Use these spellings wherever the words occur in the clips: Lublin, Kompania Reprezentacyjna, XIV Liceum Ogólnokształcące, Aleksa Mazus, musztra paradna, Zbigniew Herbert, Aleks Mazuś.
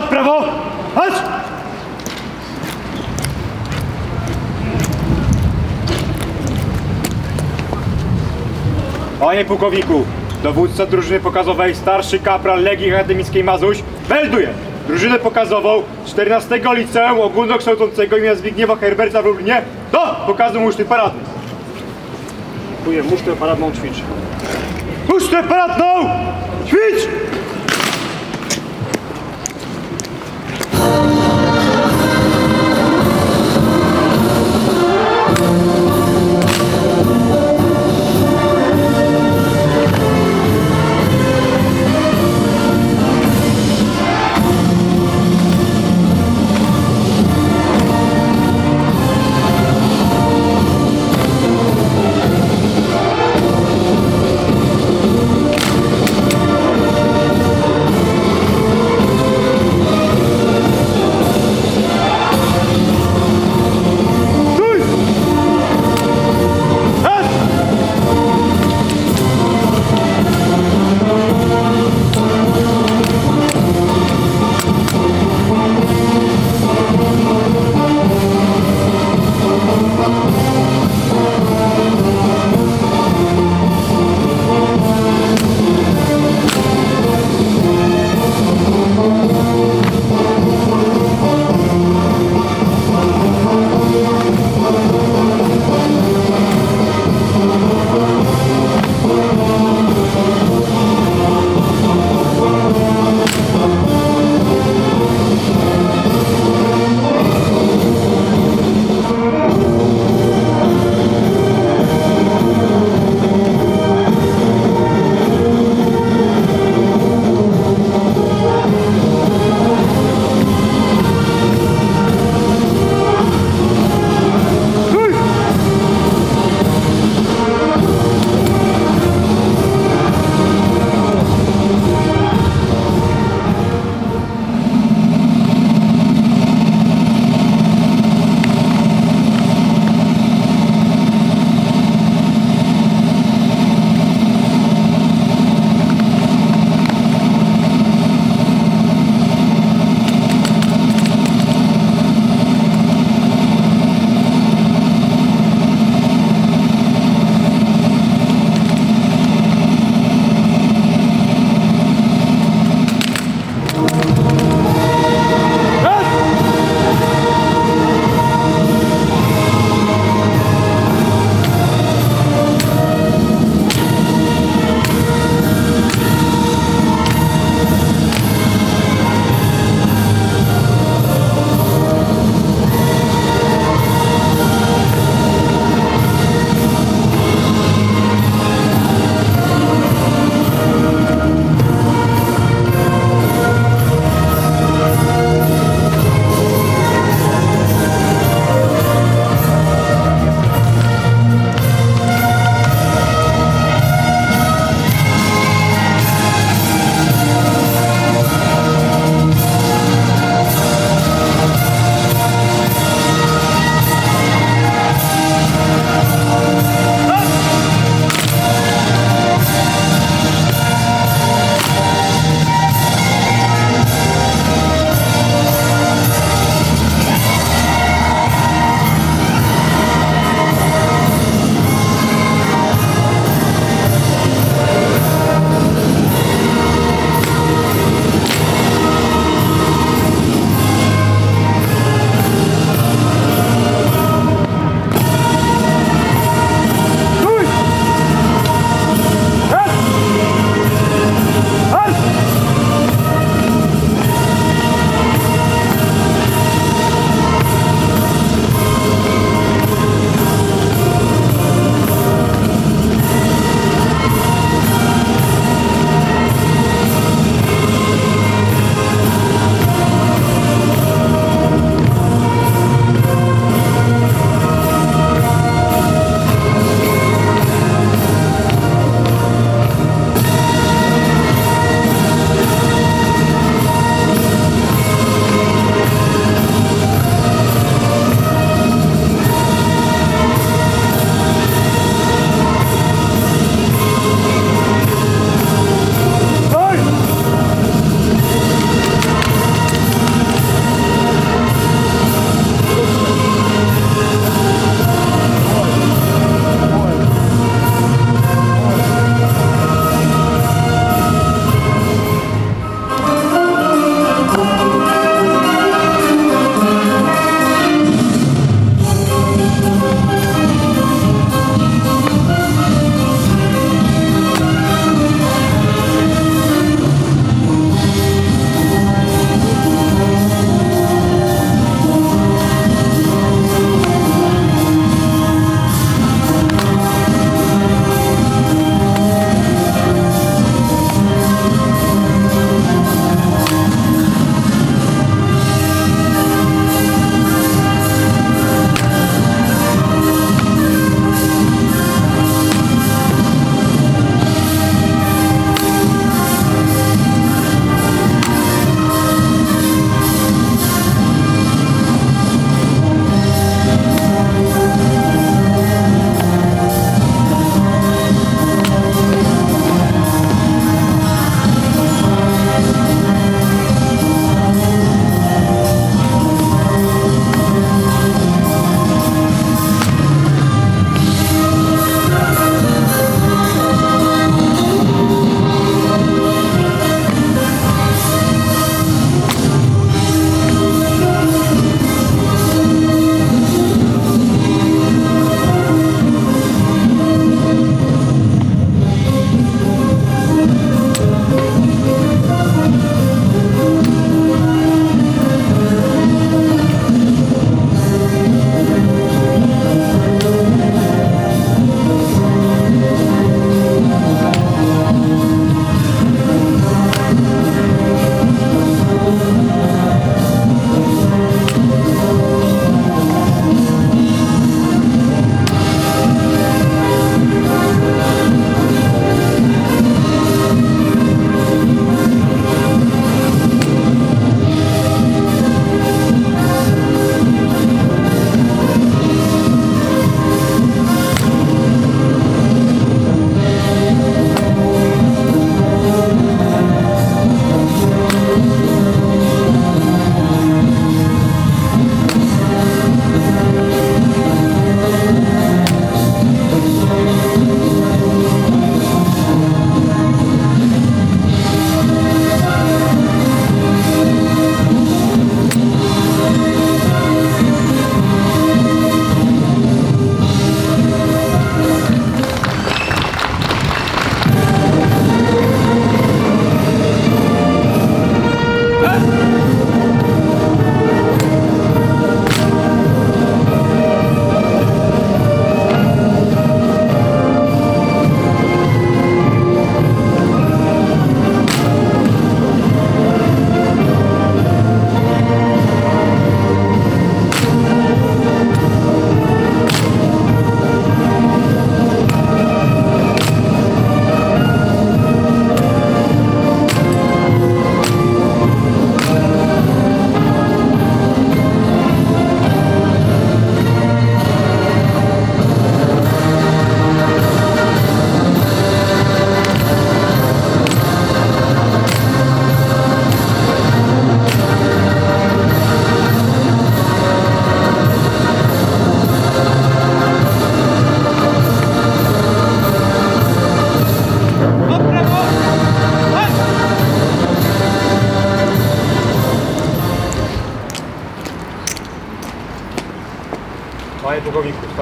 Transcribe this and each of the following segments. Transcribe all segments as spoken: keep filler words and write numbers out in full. Chodź prawo! Chodź! Panie pułkowniku, dowódca drużyny pokazowej starszy kapral Legii Akademickiej Mazuś melduje drużynę pokazową czternastego Liceum Ogólnokształcącego im. Zbigniewa Herberta w Lublinie do pokazu muszty paradnej. Dziękuję, musztę paradną ćwicz. Musztę paradną ćwicz!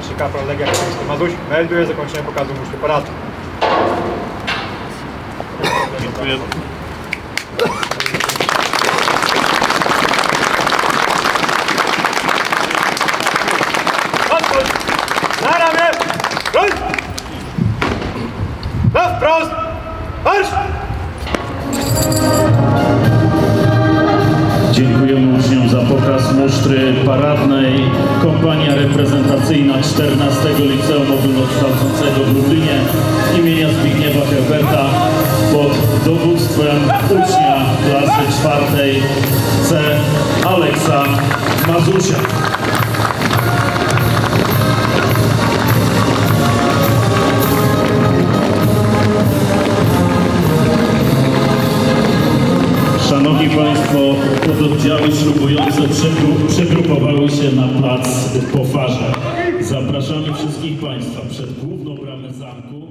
Starszy kapral Legia Katolicka Mazuś melduje zakończenie pokazu muszli paratu. Dziękuję. Na ramię! Na wprost! Marsz! Dziękujemy uczniom za pokaz musztry paradnej. Kompania reprezentacyjna czternastego Liceum Ogólnokształcącego w Lublinie imienia Zbigniewa Herberta pod dowództwem ucznia klasy czwartej C Aleksa Mazusia. Szanowni Państwo, pododdziały ślubujące przegrupowały się na plac po farze. Zapraszamy wszystkich Państwa przed główną bramę zamku.